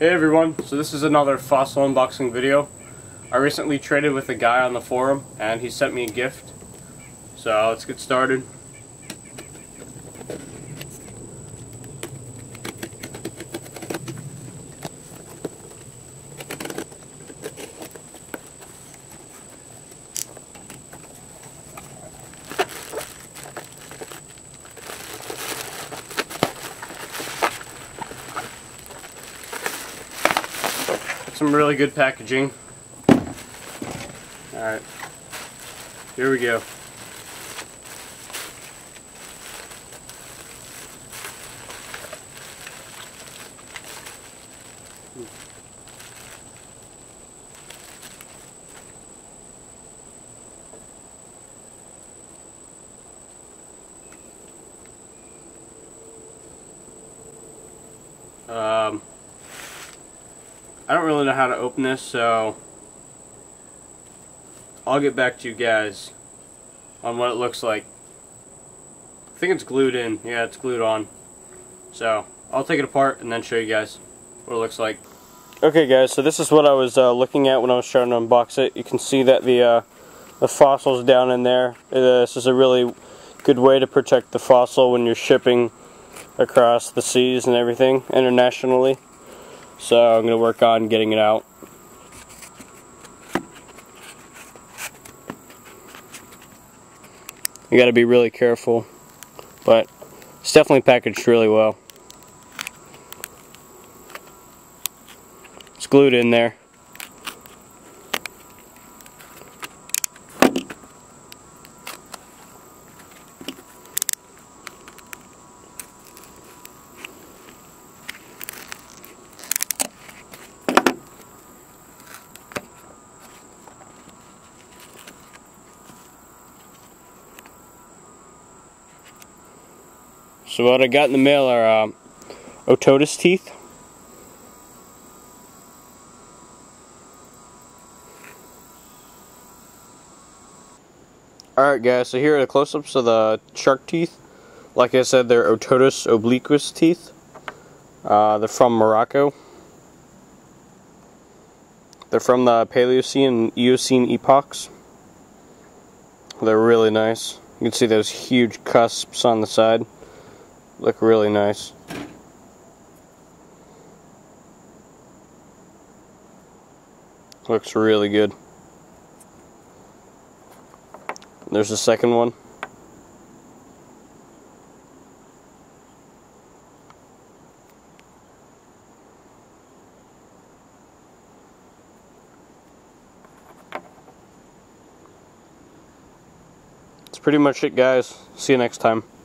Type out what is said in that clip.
Hey everyone, so this is another fossil unboxing video. I recently traded with a guy on the forum and he sent me a gift. So let's get started. Some really good packaging. Alright, here we go. I don't really know how to open this, so I'll get back to you guys on what it looks like. I think it's glued in. Yeah, it's glued on. So I'll take it apart and then show you guys what it looks like. Okay guys, so this is what I was looking at when I was trying to unbox it. You can see that the fossil's down in there. This is a really good way to protect the fossil when you're shipping across the seas and everything internationally. So I'm going to work on getting it out. You got to be really careful, but it's definitely packaged really well. It's glued in there. So what I got in the mail are Otodus teeth. Alright guys, so here are the close-ups of the shark teeth. Like I said, they're Otodus obliquus teeth. They're from Morocco. They're from the Paleocene and Eocene epochs. They're really nice. You can see those huge cusps on the side. Look really nice. Looks really good. There's the second one. That's pretty much it, guys. See you next time.